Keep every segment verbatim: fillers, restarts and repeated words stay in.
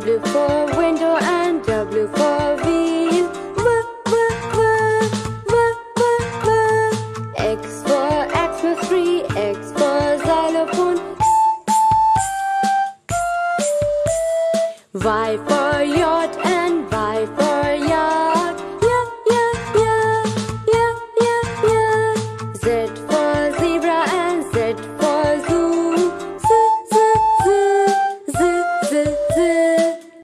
W for window and W for wheel. W, W, W, W, W, W. X for axle three, X for xylophone. Y for yacht and Y for yacht. Yeah, yeah, yeah, yeah, yeah, yeah. Z for zebra and Z for zoo. Z, Z, Z, Z, Z, Z.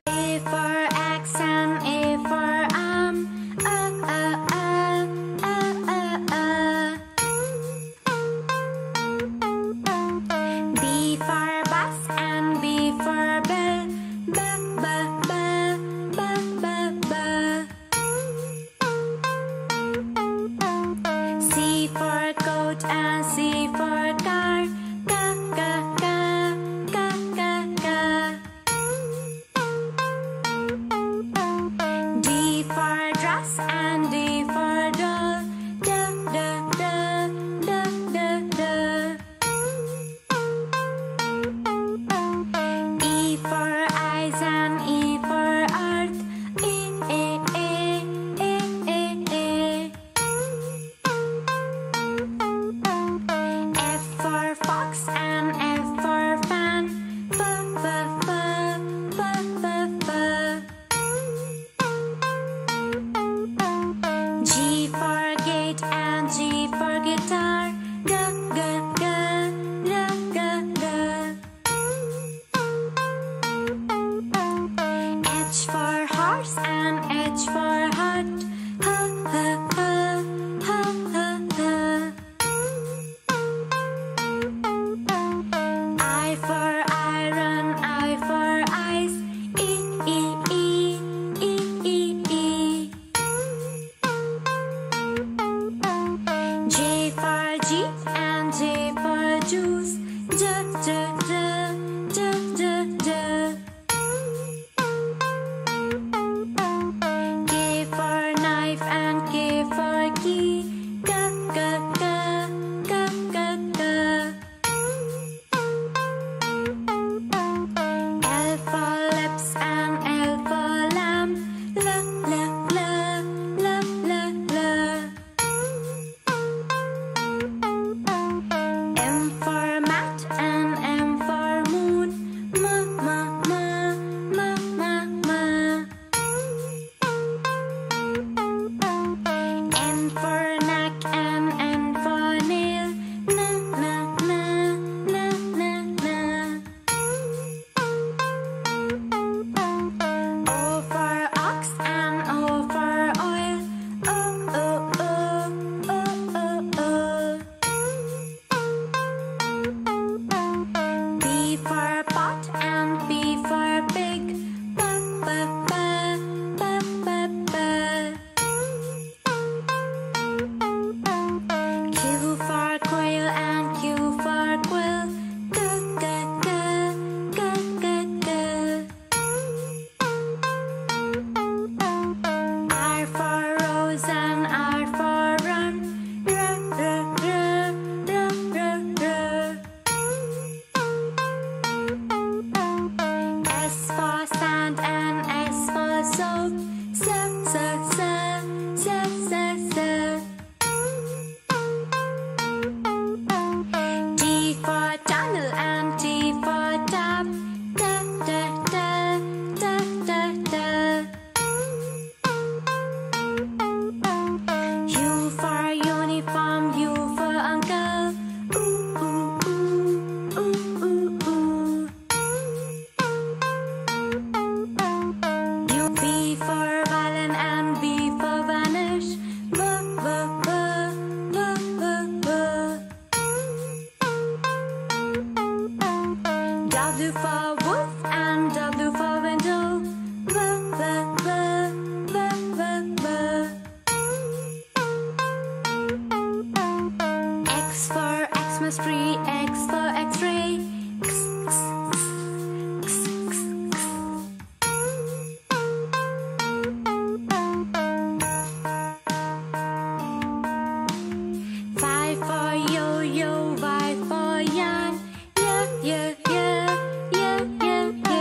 A for accent, A for um. Uh, uh, uh, uh, uh, uh. B for bus and B for bell. Bell. Ba, ba, ba, ba, ba. C for coat and C for car. Ka, ka, ka, ka, ka, ka. D for dress and D for doll. Da, da, da, da, da, da. E for eyes and E for earth. E, E, E, E, E, E. F for fox and F for fan. F, F, F, F, F, F. G for gate and G for guitar. G, G, G, G, G, G. H for horse and H for hut. Ha, ha, ha, ha, ha, ha. I for iron, I for ice. E, E, E, E, E, E. J for jeep and J for juice. J, J, J, J, J, J. K for knife and K for key. K, K, K, K, K, K. L for lips and L for lamp. L, L, L, L, L, L. M for mat and M for moon. M, M, M, M, M, M. N for neck and N for nail. Na, na, na, na, na, na. O for ox and O for oil. O, O, O, O, O, O. P for pot and P for pig. Pa, pa, pa, pa, pa, pa. Q for quail and Q for quill. K, K, K, K, K, K. R for rose and R for run. R, R, R, R, R, R. S for sand and S for soap. S, S, S, S, S, S. T for tunnel and T for tap. Da, da, da, da, da, da. U for uniform, U for uncle. Ooh, ooh, ooh, ooh, ooh, ooh. U, V for violin and V for vanish. V, V, V, V, V, V. W for wolf and W for window. W, W, W, W, W, W. X for Xmas tree, X for X-ray. X, X, X, X, X, X. Five for yo-yo, Y for yarn. Yeah, yeah, yeah, yeah, yeah, yeah.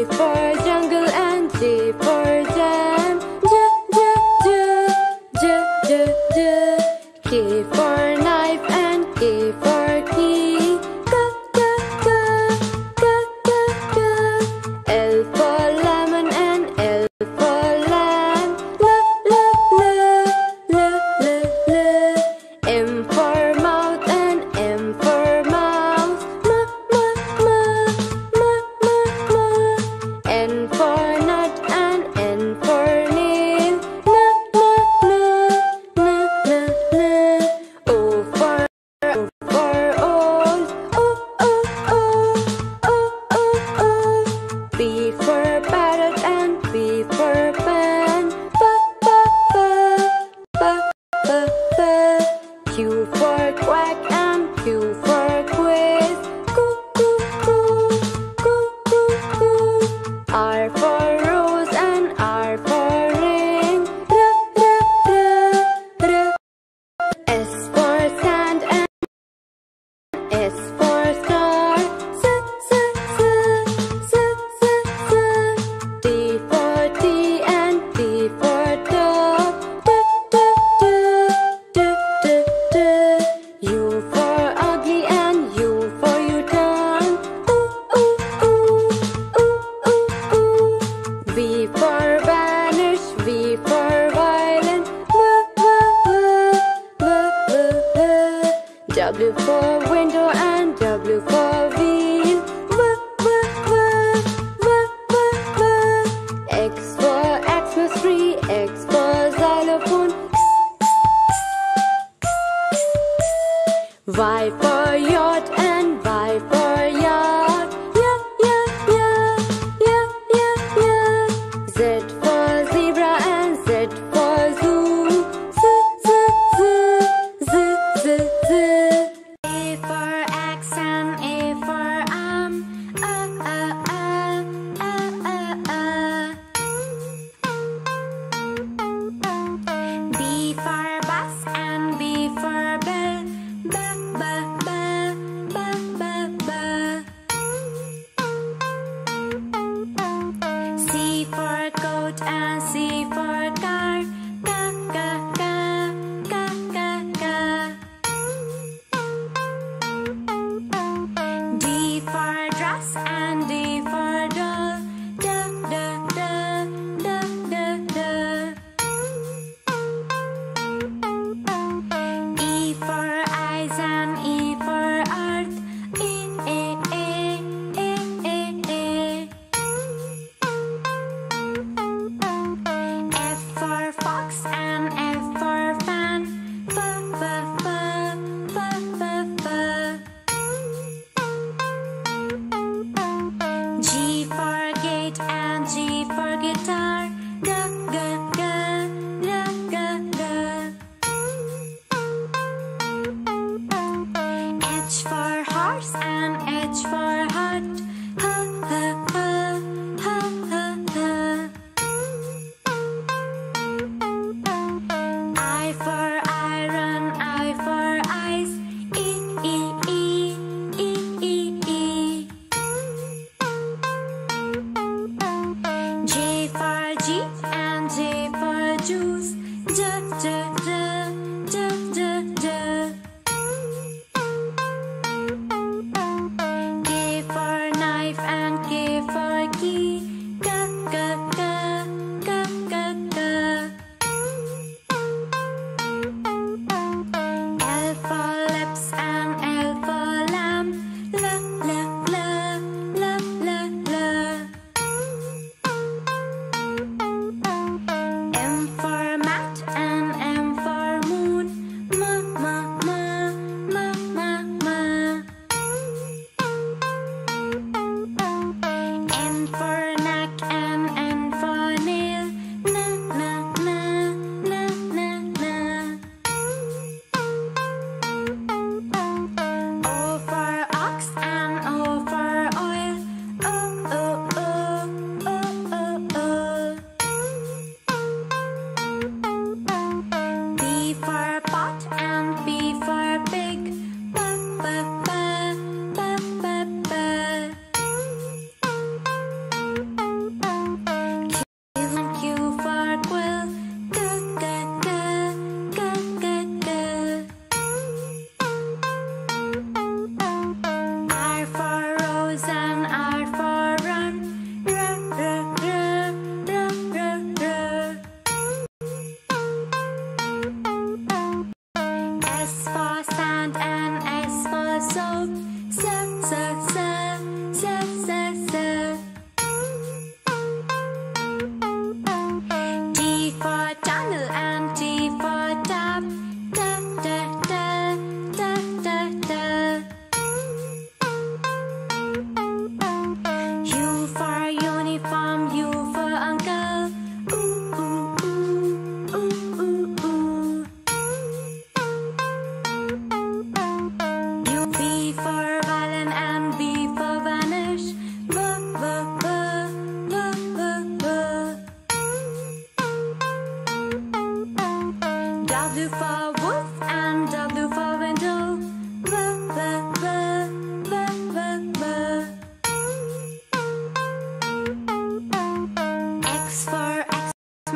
J for jungle and J for jam. J, J, J, J, J, J. K for knife and K for key. K, K, K, K, K, K. L for lemon and L for lamb. L, L, L, L, L, L. M for mouth and M for mouse. M, M, M, M, M, M. N for nut and N for nail. N, N, N, N, N, N. O for O for old. O, O, O, O, O, O. P for parrot and P for pen. P, P, P, P, P, P. Q for quack and Q for quiz. Q, Q, Q, Q, Q, Q. R for rose and R for ring. R, R, R, R. S for sand and S for star. S, S, S, S, S, S. T for tea and T for top. T, T, T, T, T, T. U for ugly and U for U-turn. U, U, U, U, U, U. V for vanish, V for violin. V, V, V, V, V, V. W for window and W for wheel. V, V, V, V, V, V. X for Xmas tree, X for xylophone. Y for yacht and Y for yard. Yeah, yeah, yeah, yeah, yeah, yeah. Z for zebra and Z for zoo. Z, Z, Z, Z, Z, Z. A for axe and A for arm. A, A, A, A, A, A. B for bus and B for bell. B, B, B, B, B, B. C for coat and C for car. K, K, K, K, K, K. D for dress and D for doll. D, D, D, D, D, D. E for eyes and E for earth. E, E, E, E, E, E. F for fox and F for fan. F, F, F, F, F, F. G for gate and G for guitar. G, G, G, G, G, G. H for horse and H for hut. H, H, H, H, H, H. I for iron, I for eyes. E, E, E, E, E, E. J for G and J for juice. J, J, J, J, J, J. K for knife and K for key. K, K, K, K, K, K. L for lips and L for lamb. L, L, L, L, L, L. M for mat and M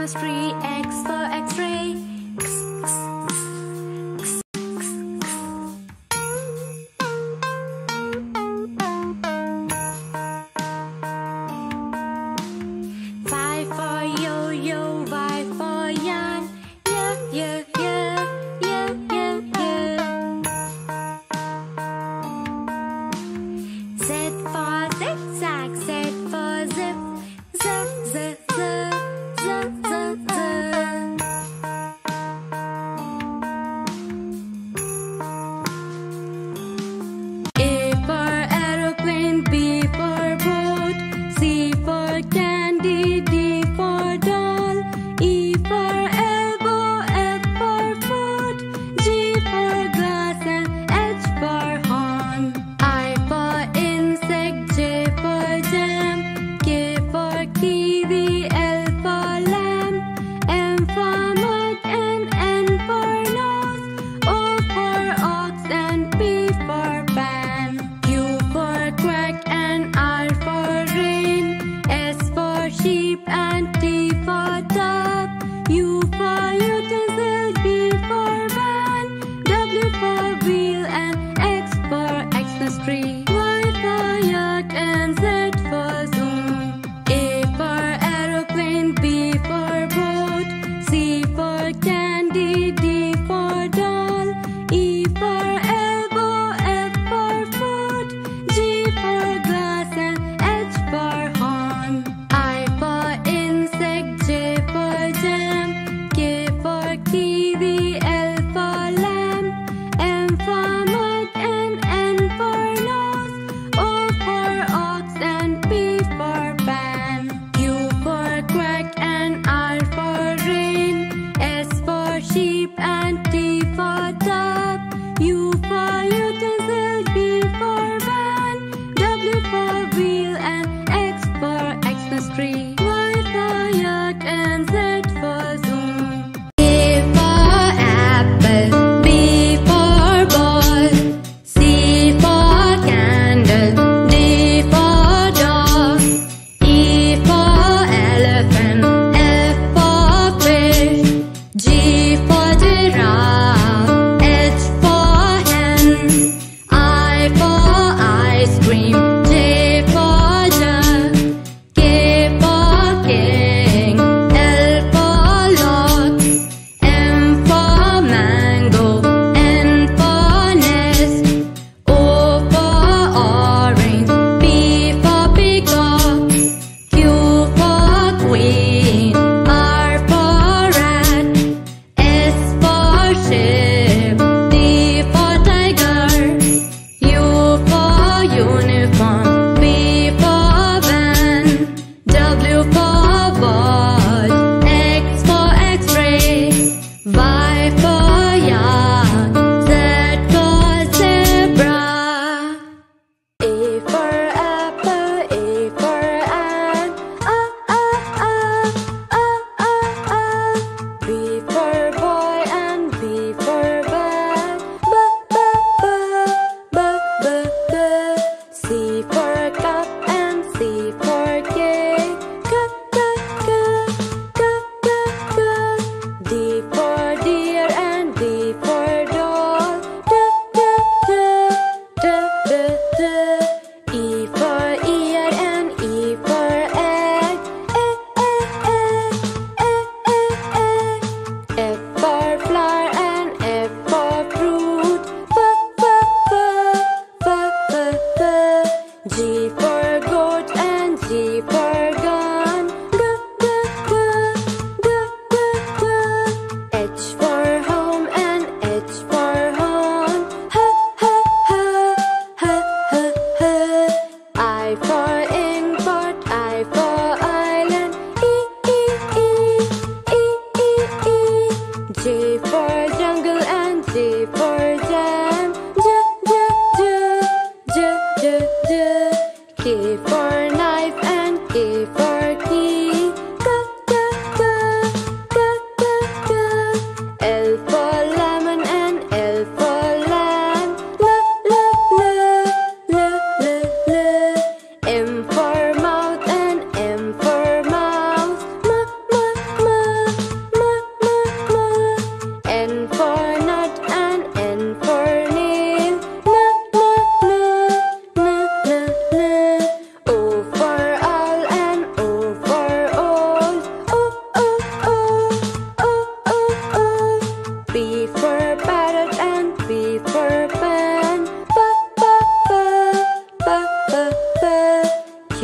chemistry. X for X-ray. X, X, X, X, X, X. Y for yo-yo. Y for yarn. Yeah, yeah, yeah, yeah, yeah, yeah. Z for zigzag. Z for zip. Zip, zip. Be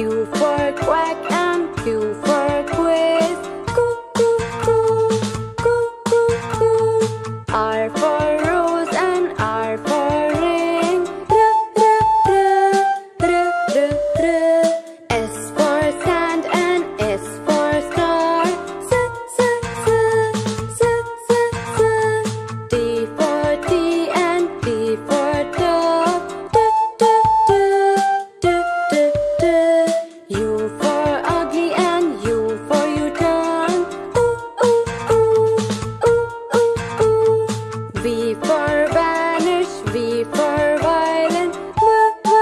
Q for quack and Q for quiz. Coo, coo, coo, coo, coo, coo. R for rose and R for ring. R, r, r, r, r, r. S for sand and S for star. S, s, s, s, s, s. T for tea and T for top. V for vanish, V for violin, v, v,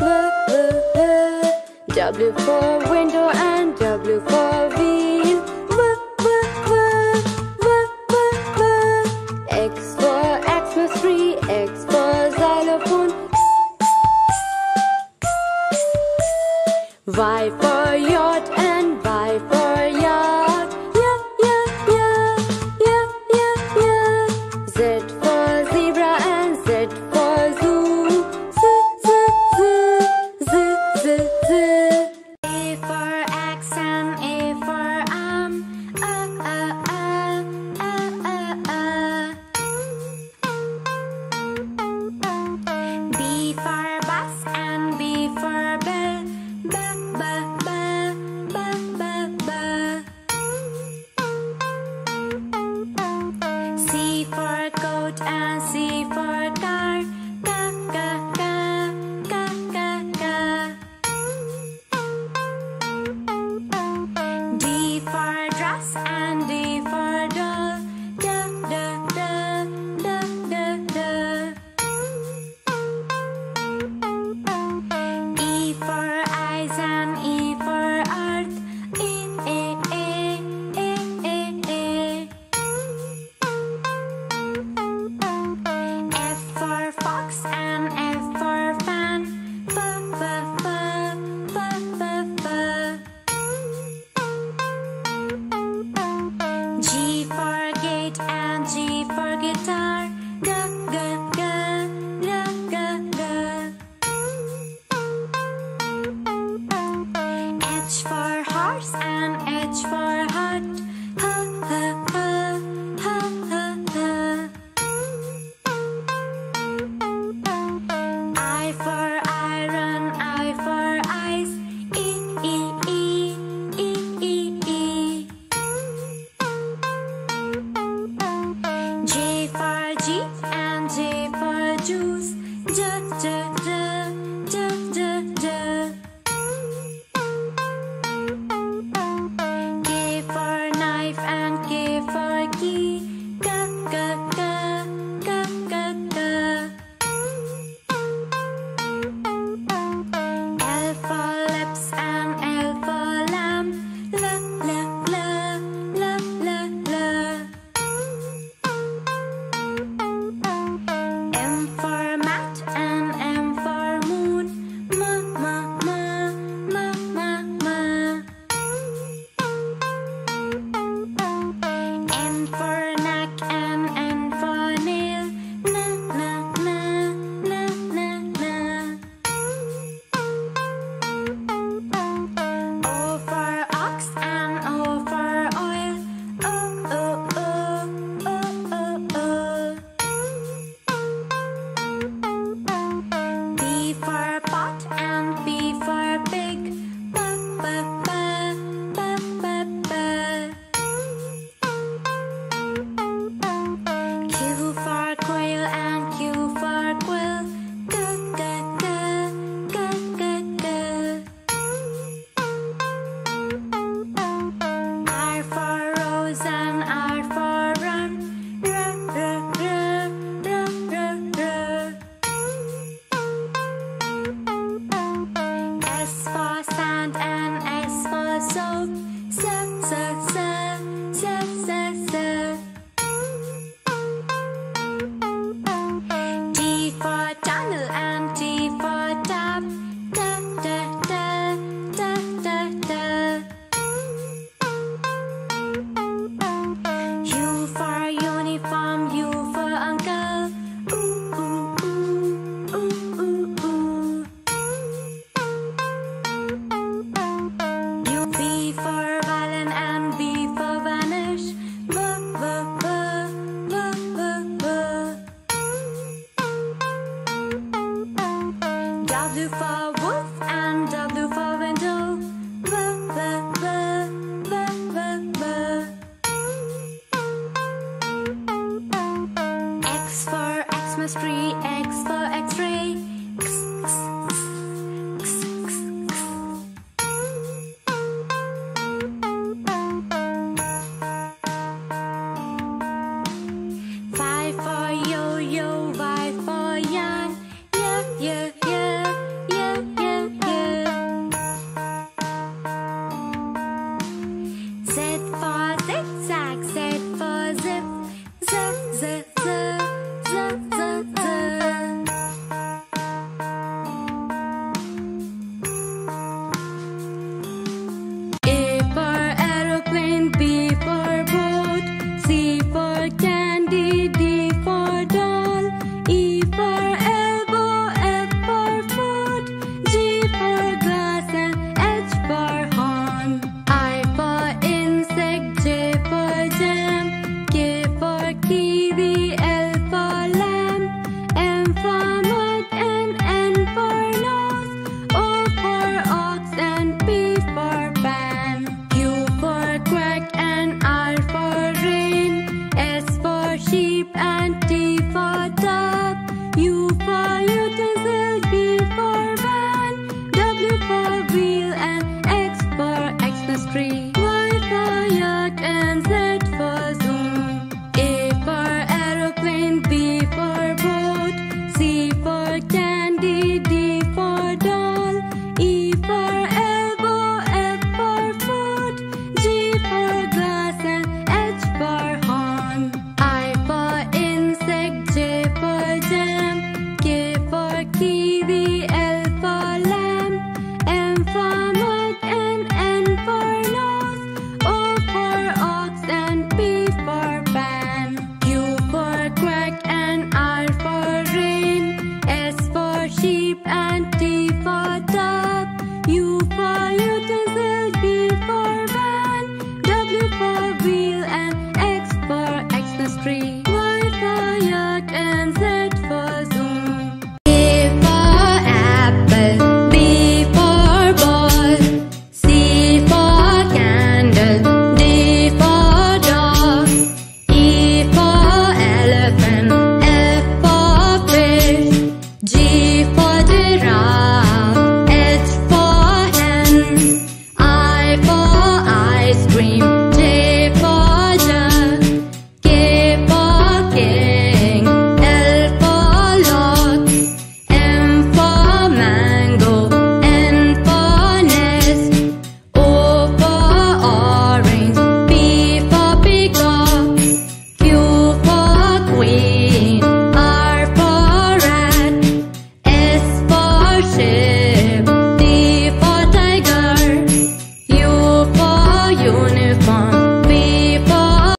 v, v, v. W for window and W for wheel, v, v, v, v, v, v. X for Xmas tree, X for xylophone, Y for yacht and Y for yacht. So